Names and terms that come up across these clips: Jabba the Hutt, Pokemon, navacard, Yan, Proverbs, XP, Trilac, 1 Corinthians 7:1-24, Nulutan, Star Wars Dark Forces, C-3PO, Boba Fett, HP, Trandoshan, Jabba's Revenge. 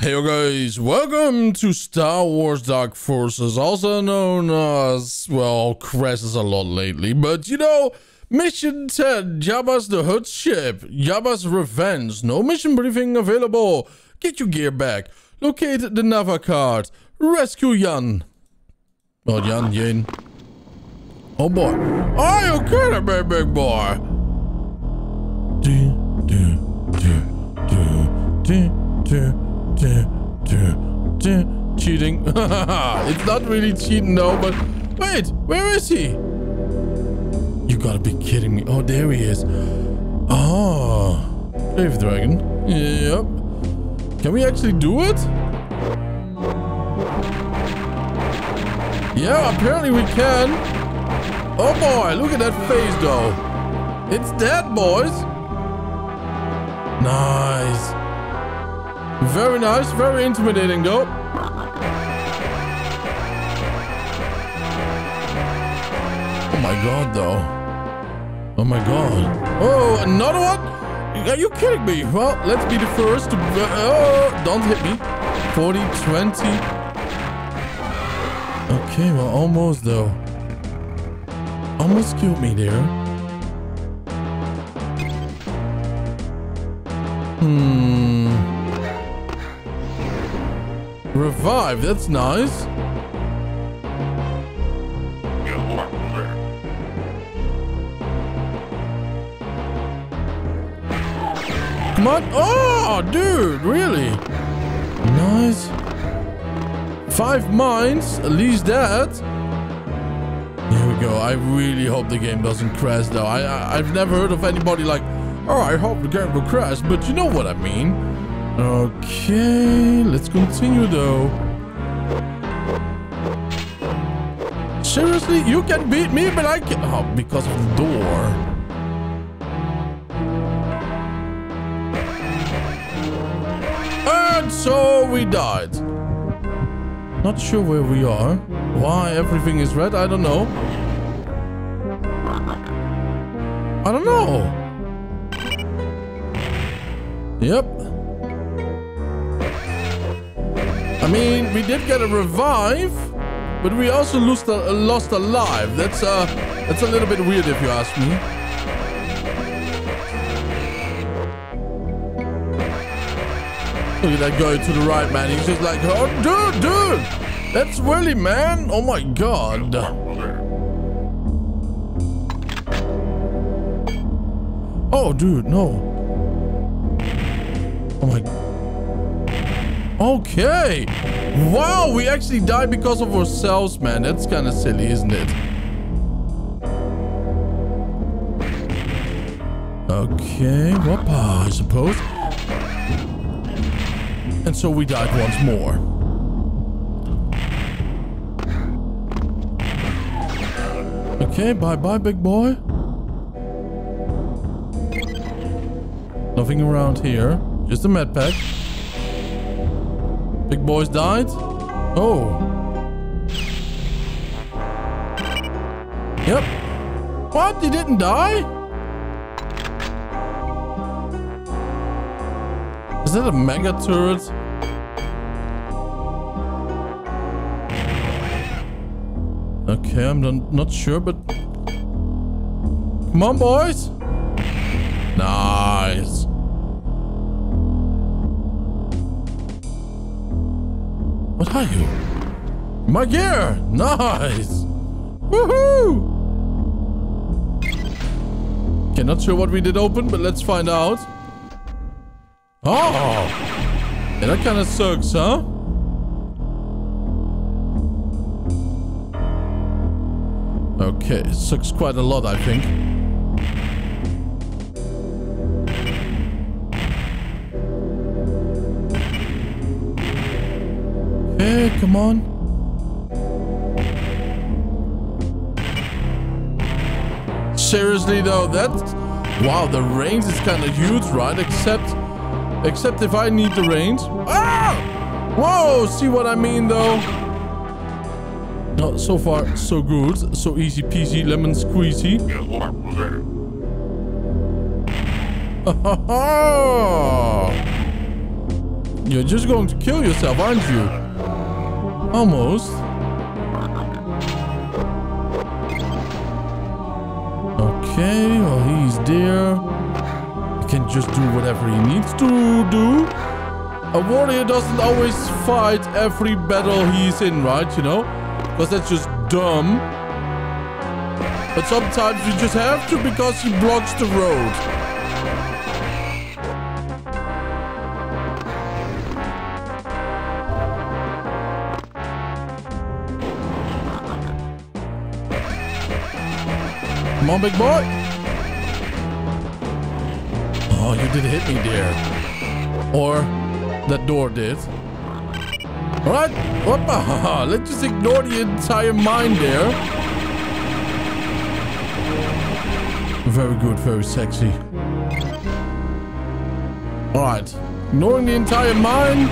Hey guys, welcome to Star Wars Dark Forces, also known as, well, Crest is a lot lately, but you know, Mission 10, Jabba's the Hutt ship, Jabba's Revenge, no mission briefing available, get your gear back, locate the navacard, rescue Yan. Well, Yan. Oh boy. Are you kidding me, big boy? Cheating. It's not really cheating though, but wait, where is he? You gotta be kidding me. Oh, there he is. Oh, Brave Dragon. Yep. Can we actually do it? Yeah, apparently we can. Oh boy, look at that face though. It's dead, boys. Nice. Very nice, very intimidating though. Oh my god though. Oh my god. Oh, another one? Are you kidding me? Well, let's be the first to... Oh, don't hit me. 40, 20. Okay, well, almost though. Almost killed me there. Hmm... Revive, that's nice. Come on. Oh, dude, really? Nice. 5 mines, at least that. Here we go. I really hope the game doesn't crash, though. I've never heard of anybody like, oh, I hope the game will crash, but you know what I mean. Okay, let's continue though. Seriously, you can beat me, but I can't. Oh, because of the door. And so we died. Not sure where we are. Why everything is red, I don't know. I don't know. Yep. I mean, we did get a revive, but we also lost a life. That's a little bit weird if you ask me. Look at that guy to the right, man. He's just like, oh, dude, that's really, man. Oh my god. Oh, dude, no. Oh my god. Okay. Wow, we actually died because of ourselves, man. That's kind of silly, isn't it? Okay. Whoopah, I suppose. And so we died once more. Okay, bye-bye, big boy. Nothing around here. Just a med pack. Big boys died? Oh. Yep. What? He didn't die? Is that a mega turret? Okay, I'm not sure, but... Come on, boys! Nice! What are you? My gear! Nice! Woohoo! Okay, not sure what we did open, but let's find out. Oh! Yeah, that kind of sucks, huh? Okay, it sucks quite a lot, I think. Hey, come on. Seriously though, that's... Wow, the range is kind of huge, right? Except if I need the range. Ah! Whoa, see what I mean though? No, so far, so good. So easy peasy, lemon squeezy. You're just going to kill yourself, aren't you? Almost. Okay, well, he's there. He can just do whatever he needs to do. A warrior doesn't always fight every battle he's in, right? You know? Because that's just dumb. But sometimes you just have to because he blocks the road. Come on, big boy. Oh, you did hit me there. Or that door did. All right. Opa. Let's just ignore the entire mine there. Very good. Very sexy. All right. Ignoring the entire mine.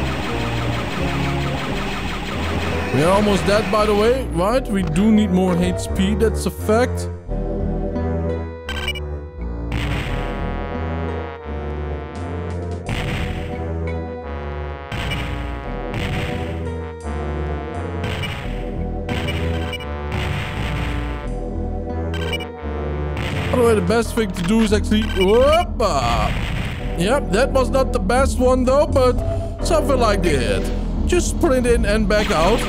We are almost dead, by the way. Right? We do need more HP. That's a fact. The best thing to do is actually Yep, that was not the best one though, but something like that. Just sprint in and back out.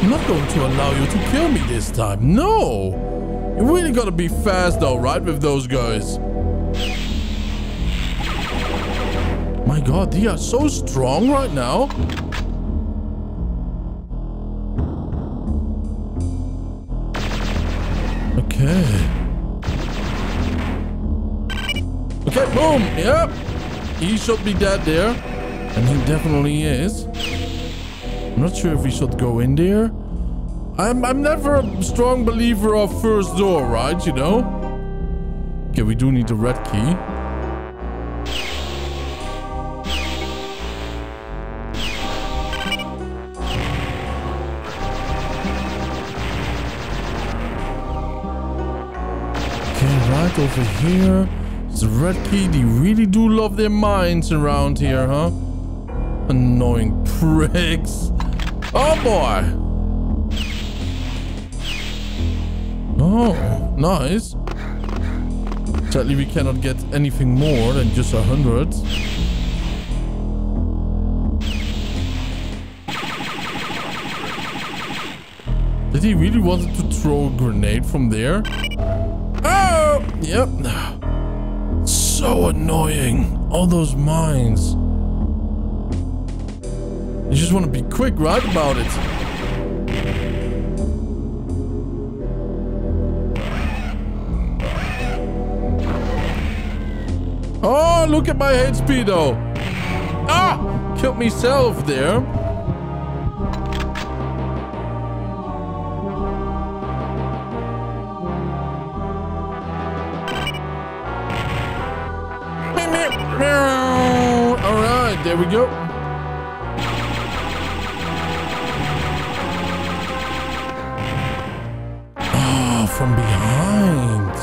I'm not going to allow you to kill me this time. No, you really gotta be fast though, right, with those guys. My god, they are so strong right now. Okay, boom. Yep. He should be dead there. And he definitely is. I'm not sure if we should go in there. I'm never a strong believer of first door, right? You know? Okay, we do need the red key. Over here, it's red key. They really do love their mines around here, huh? Annoying pricks. Oh boy. Oh, nice. Sadly, we cannot get anything more than just 100. Did he really want to throw a grenade from there? Oh! Yep. So annoying. All those mines. You just want to be quick, right, about it. Oh, look at my HP, though. Ah! Killed myself there. There we go. Oh, from behind.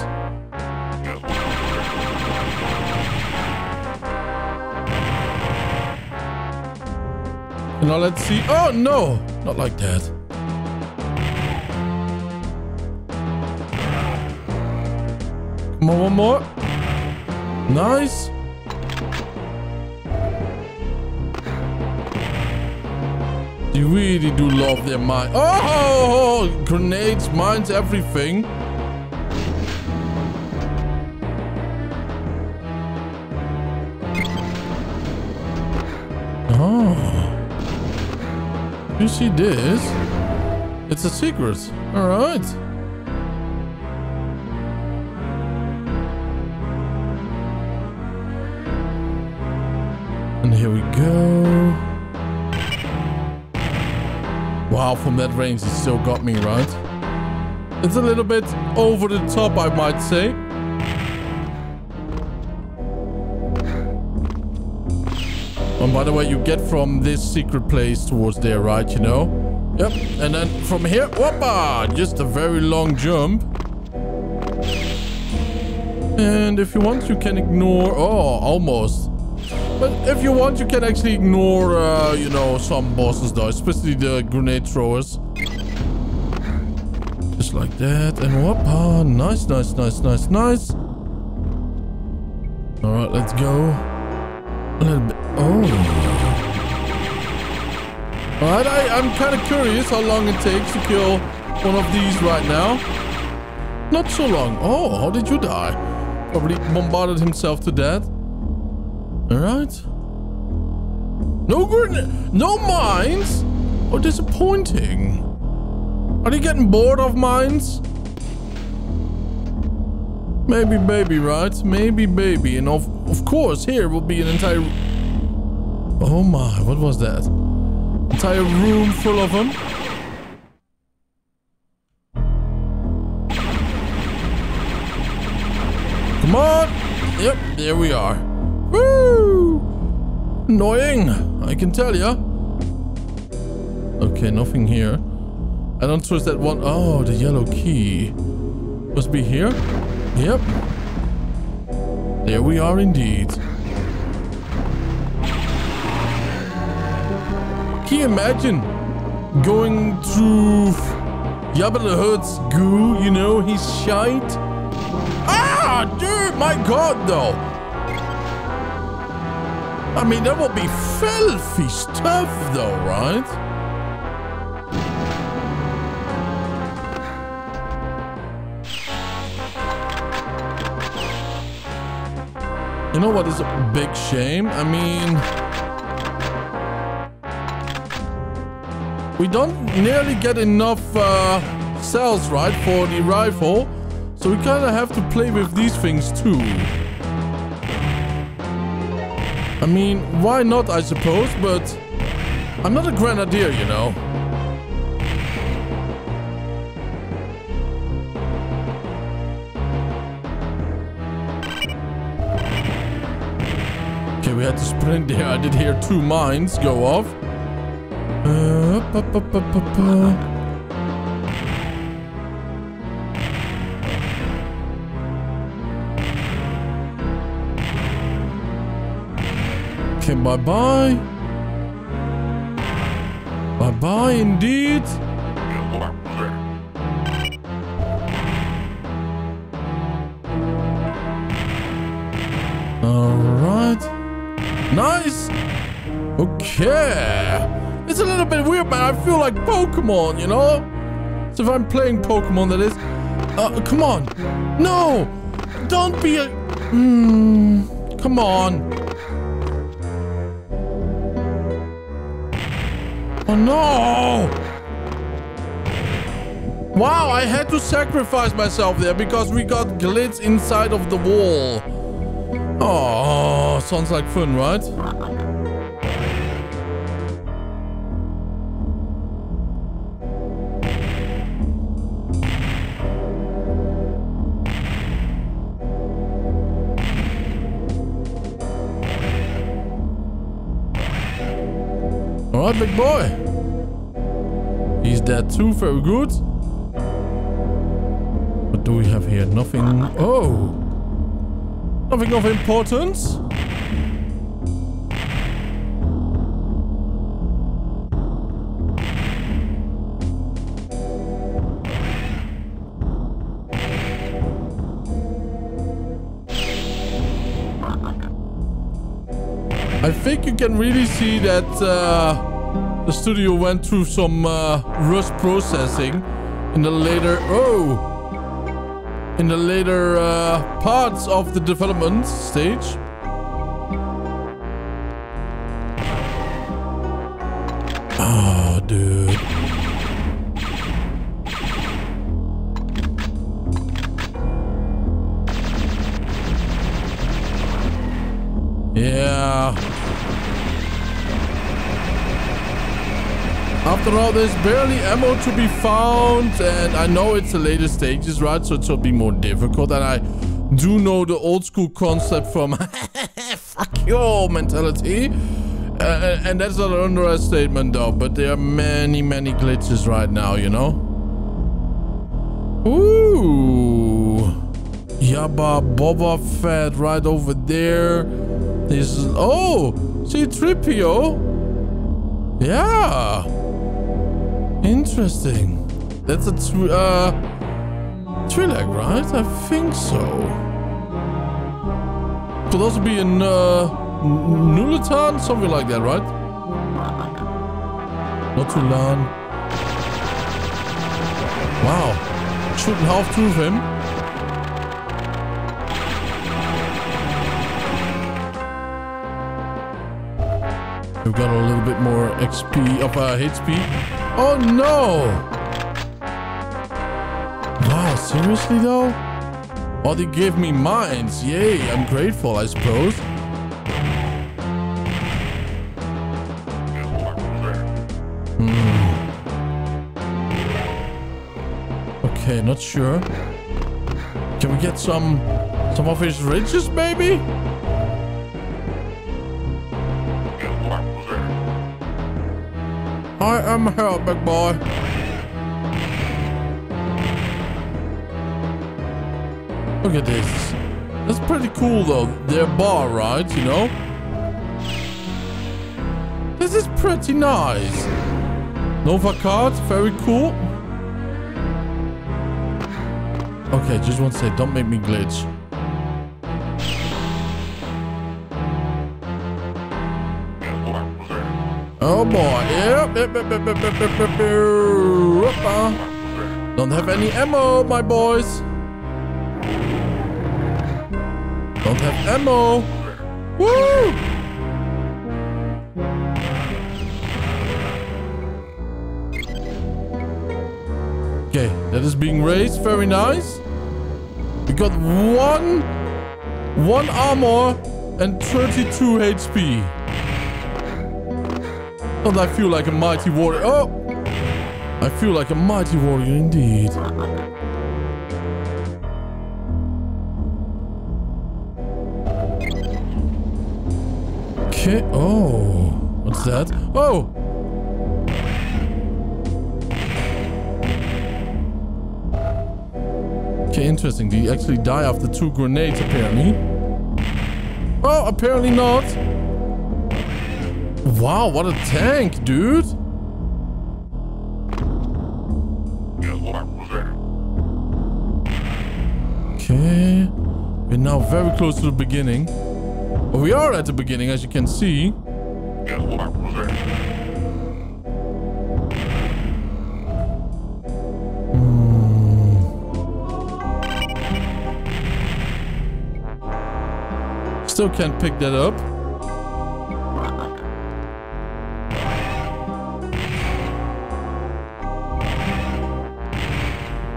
Now let's see. Oh, no. Not like that. Come on, one more. Nice. They really do love their mines. Oh, grenades, mines, everything. Oh, you see this? It's a secret. All right. And here we go. Wow, from that range, he still got me, right? It's a little bit over the top, I might say. And by the way, you get from this secret place towards there, right? You know? Yep. And then from here, whoppa! Just a very long jump. And if you want, you can ignore... Oh, almost. But if you want, you can actually ignore, you know, some bosses though, especially the grenade throwers. Just like that, and whoop, oh, nice, nice, nice, nice, nice. All right, let's go. A little bit. Oh. All right, I'm kind of curious how long it takes to kill one of these right now. Not so long. Oh, how did you die? Probably bombarded himself to death. All right. No grenade, no mines. Oh, disappointing. Are they getting bored of mines? Maybe baby, right? Maybe baby. And of course, here will be an entire... Oh my, what was that? Entire room full of them. Come on! Yep, there we are. Woo! Annoying, I can tell ya. Okay, nothing here. I don't trust that one. Oh, the yellow key. Must be here. Yep. There we are indeed. Can you imagine going through Jabba the Hutt's goo, you know, he's shite? Ah, dude, my god, though. I mean, that would be filthy stuff, though, right? You know what is a big shame? I mean, we don't nearly get enough cells, right, for the rifle. So we kind of have to play with these things too. I mean, why not, I suppose, but I'm not a grenadier, you know. Okay, we had to sprint there. I did hear two mines go off. Okay, bye-bye. Bye-bye indeed. All right. Nice. Okay. It's a little bit weird, man. I feel like Pokemon, you know? So if I'm playing Pokemon, that is. Come on. No. Don't be a... come on. Oh no! Wow, I had to sacrifice myself there because we got glitz inside of the wall. Oh, sounds like fun, right? All right, big boy. He's dead too, very good. What do we have here? Nothing. Oh! Nothing of importance. I think you can really see that the studio went through some rust processing in the later parts of the development stage. Oh, dude. Yeah. After all, there's barely ammo to be found, and I know it's the later stages, right? So it'll be more difficult, and I do know the old school concept from fuck your mentality, and that's not an understatement though, but there are many, many glitches right now, you know? Ooh. Yabba Boba Fett right over there. This is, oh, C-3PO. Yeah. Interesting. That's a Trilac, right? I think so. Could also be in Nulutan, something like that, right? Not Trilan. Wow. Shouldn't half-truth him. We've got a little bit more XP of HP. Oh no! Seriously though? Oh, they gave me mines. Yay, I'm grateful, I suppose. Okay, not sure. Can we get some of his riches, maybe? I am here, big boy. Look at this. That's pretty cool though. Their bar, right? You know? This is pretty nice. Navacard, very cool. Okay, just one sec. Don't make me glitch. Oh boy. Yep. Don't have any ammo, my boys. Don't have ammo. Woo! Okay, that is being raised. Very nice. We got one armor and 32 HP. Don't I feel like a mighty warrior? Oh! I feel like a mighty warrior indeed. Okay. Oh, what's that? Oh! Okay, interesting. Did he actually die after 2 grenades, apparently? Oh, apparently not! Wow, what a tank, dude! Okay. We're now very close to the beginning. We are at the beginning, as you can see. Still can't pick that up.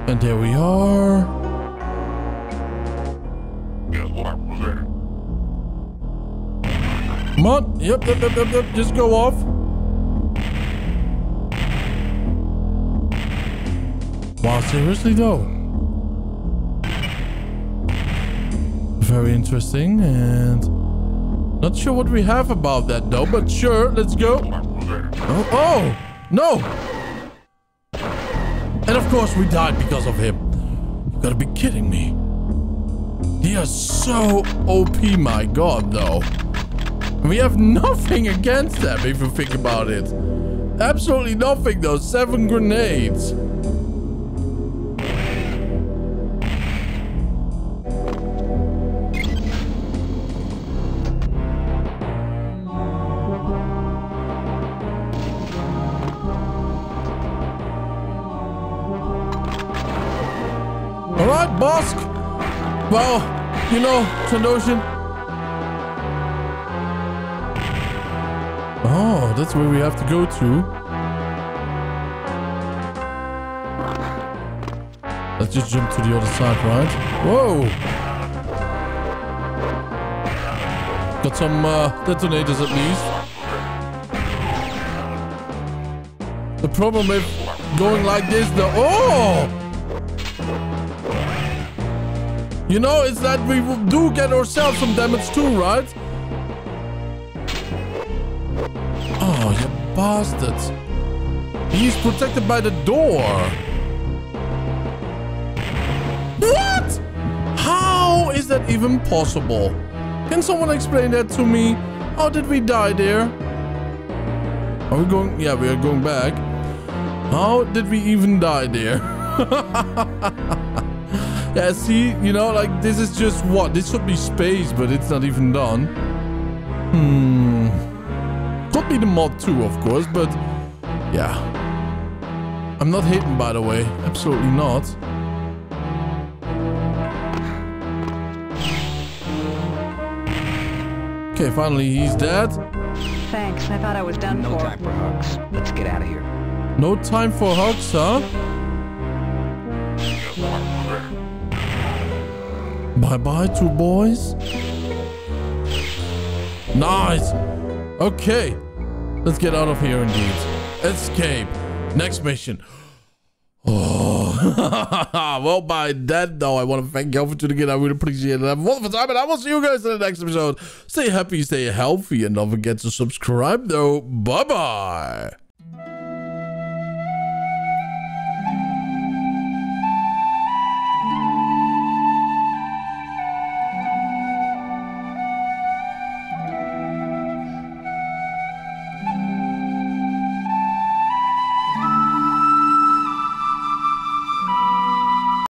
And there we are. Come on. Yep. Just go off. Wow, seriously though. Very interesting, and not sure what we have about that though, but sure, let's go. Oh, oh no! And of course we died because of him. You gotta be kidding me. They are so OP, my god though. We have nothing against them, if you think about it. Absolutely nothing, though. 7 grenades. All right, boss. Well, you know, Trandoshan. Oh, that's where we have to go to. Let's just jump to the other side, right? Whoa! Got some detonators at least. The problem with going like this, the oh! You know, it's that we do get ourselves some damage too, right? Bastard. He's protected by the door. What? How? is that even possible? Can someone explain that to me? How did we die there? Are we going? Yeah, we are going back. How did we even die there? Yeah, see, you know, like this is just what? This should be space, but it's not even done. Could be the mod too, of course, but yeah. I'm not hidden, by the way. Absolutely not. Okay, finally he's dead. Thanks, I thought I was done for. No time for hugs. Let's get out of here. No time for hugs, huh? Bye-bye, two boys. Nice! Okay. Let's get out of here indeed. Escape. Next mission. Oh. Well, by that though, I want to thank y'all for tuning in. I really appreciate it. Have a wonderful time, and I will see you guys in the next episode. Stay happy, stay healthy, and don't forget to subscribe though. Bye-bye.